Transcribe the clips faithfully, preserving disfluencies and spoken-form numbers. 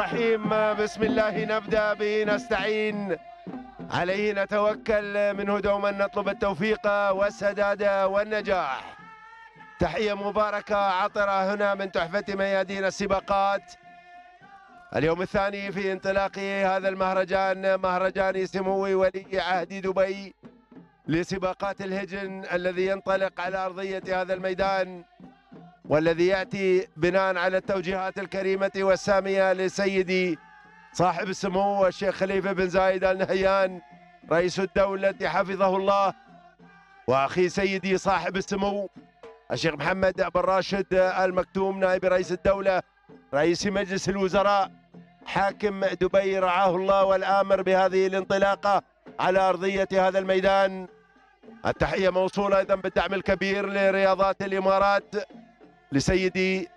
الرحيم. بسم الله نبدأ، به نستعين، عليه نتوكل، منه دوما نطلب التوفيق والسداد والنجاح. تحية مباركة عطرة هنا من تحفة ميادين السباقات اليوم الثاني في انطلاق هذا المهرجان، مهرجان سمو ولي عهد دبي لسباقات الهجن الذي ينطلق على أرضية هذا الميدان، والذي يأتي بناء على التوجيهات الكريمة والسامية لسيدي صاحب السمو الشيخ خليفه بن زايد آل نهيان رئيس الدولة حفظه الله، وأخي سيدي صاحب السمو الشيخ محمد بن راشد المكتوم نائب رئيس الدولة رئيس مجلس الوزراء حاكم دبي رعاه الله والآمر بهذه الانطلاقة على أرضية هذا الميدان. التحية موصولة أيضا بالدعم الكبير لرياضات الإمارات لسيدي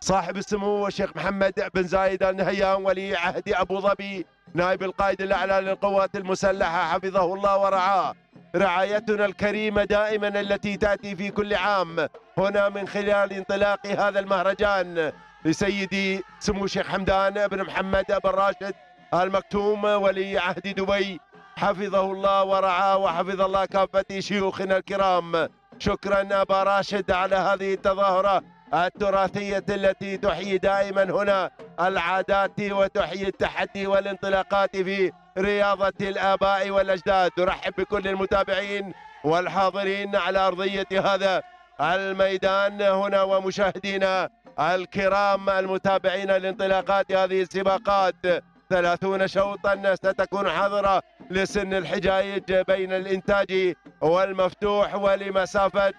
صاحب السمو الشيخ محمد بن زايد آل نهيان ولي عهد أبو ظبي نائب القائد الأعلى للقوات المسلحة حفظه الله ورعاه، رعايتنا الكريمة دائما التي تأتي في كل عام هنا من خلال انطلاق هذا المهرجان لسيدي سمو الشيخ حمدان بن محمد بن راشد المكتوم ولي عهد دبي حفظه الله ورعاه، وحفظ الله كافة شيوخنا الكرام. شكرا أبا راشد على هذه التظاهرة التراثية التي تحيي دائما هنا العادات وتحيي التحدي والانطلاقات في رياضة الآباء والأجداد. نرحب بكل المتابعين والحاضرين على أرضية هذا الميدان هنا ومشاهدينا الكرام المتابعين لانطلاقات هذه السباقات. ثلاثون شوطا ستكون حاضرة لسن الحجايج بين الإنتاج والمفتوح ولمسافة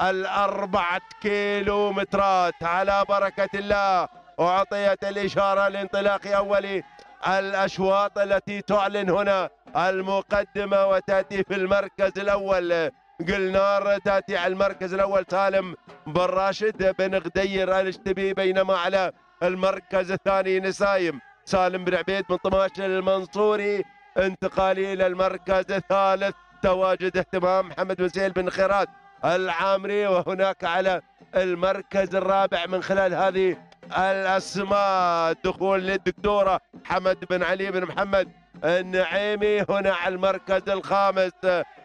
الأربعة كيلومترات. على بركة الله أعطيت الإشارة لانطلاق أول الأشواط التي تعلن هنا المقدمة، وتأتي في المركز الأول قلنار، تأتي على المركز الأول سالم بن راشد بن غدير الاشتبي، بينما على المركز الثاني نسايم سالم بن عبيد بن طماش المنصوري. انتقالي إلى المركز الثالث تواجد اهتمام محمد بن زيد بن خراد العامري، وهناك على المركز الرابع من خلال هذه الأسماء دخول للدكتورة حمد بن علي بن محمد النعيمي. هنا على المركز الخامس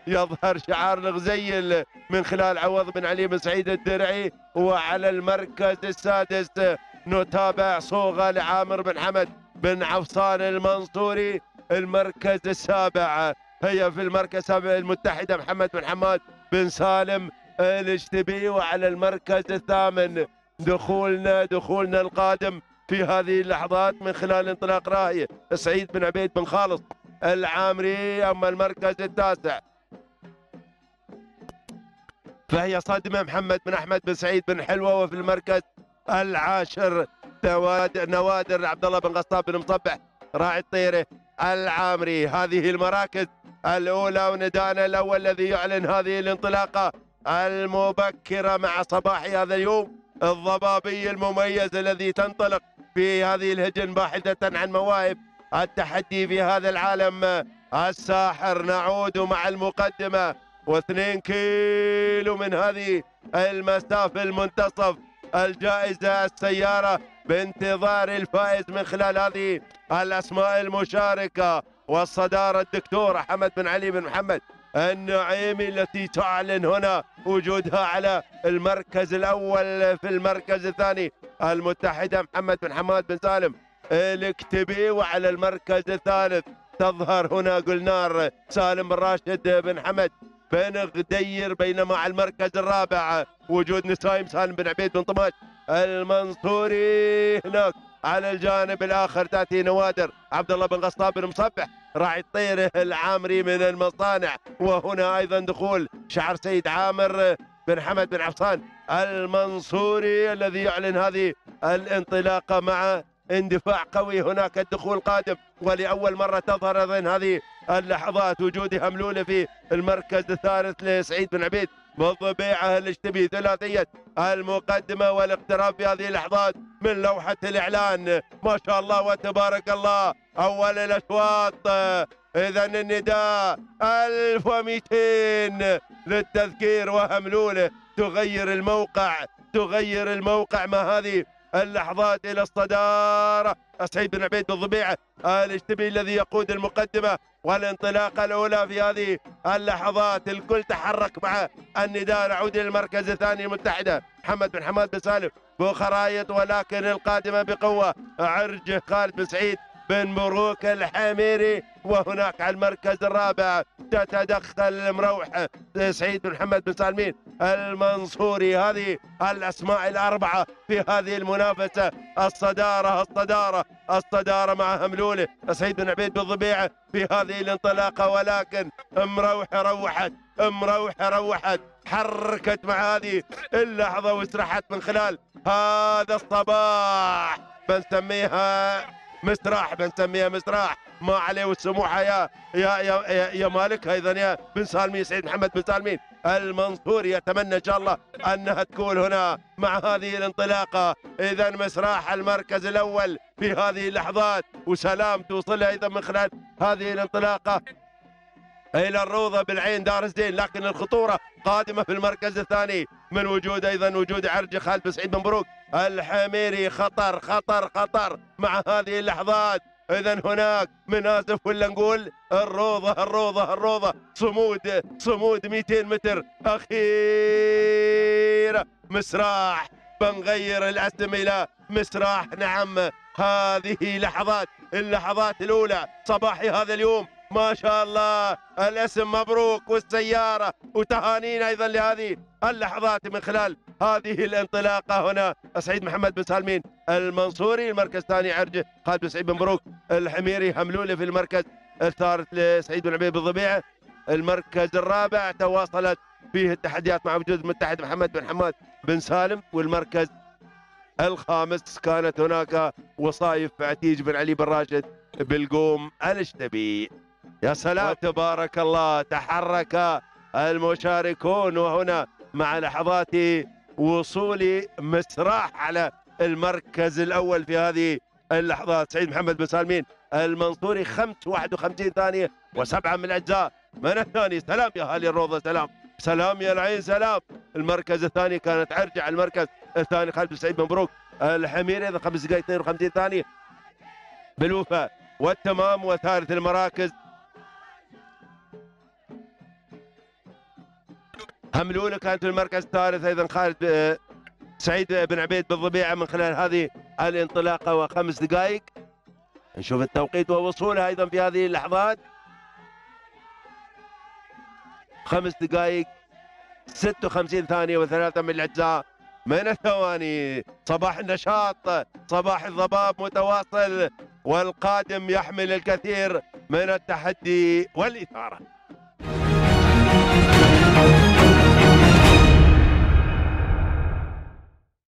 يظهر شعار الغزيل من خلال عوض بن علي بن سعيد الدرعي، وعلى المركز السادس نتابع صوغة لعامر بن حمد بن عفصان المنصوري. المركز السابع هي في المركز السابع المتحدة محمد بن حماد بن سالم الاشتبي، وعلى المركز الثامن دخولنا دخولنا القادم في هذه اللحظات من خلال انطلاق رايه سعيد بن عبيد بن خالص العامري. اما المركز التاسع فهي صدمه محمد بن احمد بن سعيد بن حلوه، وفي المركز العاشر نوادر عبد الله بن غصطان بن مصبح راعي الطيره العامري. هذه المراكز الاولى ونداءنا الاول الذي يعلن هذه الانطلاقه المبكره مع صباح هذا اليوم الضبابي المميز الذي تنطلق في هذه الهجن باحثة عن مواهب التحدي في هذا العالم الساحر. نعود مع المقدمة واثنين كيلو من هذه المسافة المنتصف الجائزة السيارة بانتظار الفائز من خلال هذه الأسماء المشاركة، والصدارة الدكتورة حمد بن علي بن محمد النعيمي التي تعلن هنا وجودها على المركز الأول. في المركز الثاني المتحدة محمد بن حماد بن سالم الكتبي، وعلى المركز الثالث تظهر هنا قلنار سالم بن راشد بن حمد بن غدير، بينما على المركز الرابع وجود نسايم سالم بن عبيد بن طماش المنصوري. هناك على الجانب الآخر تأتي نوادر عبد الله بن غصطان بن مصبح راعي الطيره العامري من المصانع، وهنا أيضا دخول شعر سيد عامر بن حمد بن عفصان المنصوري الذي يعلن هذه الانطلاقة مع اندفاع قوي. هناك الدخول قادم، ولأول مرة تظهر أيضا هذه اللحظات وجودها ملولة في المركز الثالث لسعيد بن عبيد بن ظبيعة الاشتبي. ثلاثية المقدمة والاقتراب في هذه اللحظات من لوحة الإعلان، ما شاء الله وتبارك الله. أول الأشواط إذا النداء ألف ومئتين للتذكير، وهملولة تغير الموقع تغير الموقع مع هذه اللحظات إلى الصدارة سعيد بن عبيد بن ظبيعة الاشتبي الذي يقود المقدمة والانطلاقة الأولى في هذه اللحظات. الكل تحرك مع النداء. نعود إلى المركز الثاني المتحدة محمد بن حماد بن سالم بخرايط، ولكن القادمة بقوة عرج خالد بن سعيد بن بروك الحميري. وهناك على المركز الرابع تتدخل المروحة سعيد بن محمد بن سالمين المنصوري. هذه الأسماء الأربعة في هذه المنافسة. الصدارة الصدارة الصدارة مع هملوله سعيد بن عبيد بن ظبيعة في هذه الانطلاقة، ولكن مروحة روحت مروحة روحت حركت مع هذه اللحظة وسرحت من خلال هذا الصباح. بنسميها مسراح، بنسميها مسراح، ما عليه والسموحه يا يا يا يا مالكها. اذا يا بن سالمين سعيد محمد بن سالمين المنصوري يتمنى ان شاء الله انها تكون هنا مع هذه الانطلاقه. اذا مسراح المركز الاول في هذه اللحظات، وسلام توصلها ايضا من خلال هذه الانطلاقه الى الروضه بالعين دار الزين، لكن الخطوره قادمه في المركز الثاني من وجود ايضا وجود عرج خالد بن سعيد بن بروك الحميري. خطر خطر خطر مع هذه اللحظات. اذا هناك مناسف، ولا نقول الروضه الروضه الروضه صمود صمود مئتين متر اخيره. مسراح، بنغير الاسم الى مسراح. نعم، هذه لحظات اللحظات الاولى صباحي هذا اليوم. ما شاء الله، الاسم مبروك والسيارة وتهانينا أيضا لهذه اللحظات من خلال هذه الانطلاقة. هنا سعيد محمد بن سالمين المنصوري المركز الثاني، عرجه خالد بن سعيد بن بروك الحميري، حملوله في المركز الثالث لسعيد بن عبيد بن ظبيعة. المركز الرابع تواصلت فيه التحديات مع وجود المتحد محمد بن حماد بن سالم. والمركز الخامس كانت هناك وصايف عتيج بن علي بن راشد بالقوم الاشتبي. يا سلام، تبارك الله، تحرك المشاركون. وهنا مع لحظات وصول مسراح على المركز الأول في هذه اللحظات سعيد محمد بن سالمين المنصوري، خمسة وواحد وخمسين ثانية وسبعة من الأجزاء من الثاني. سلام يا أهالي الروضة، سلام سلام يا العين، سلام. المركز الثاني كانت عرجة، المركز الثاني خالد بن سعيد بن بروك الحميري. إذا خمس دقائق اثنين وخمسين ثانية بالوفاء والتمام. وثالث المراكز هملوله كانت المركز الثالث ايضا خالد سعيد بن عبيد بن ظبيعة من خلال هذه الانطلاقه. وخمس دقائق نشوف التوقيت ووصولها ايضا في هذه اللحظات. خمس دقائق ستة وخمسين ثانيه وثلاثه من الاجزاء من الثواني. صباح النشاط، صباح الضباب متواصل، والقادم يحمل الكثير من التحدي والاثاره.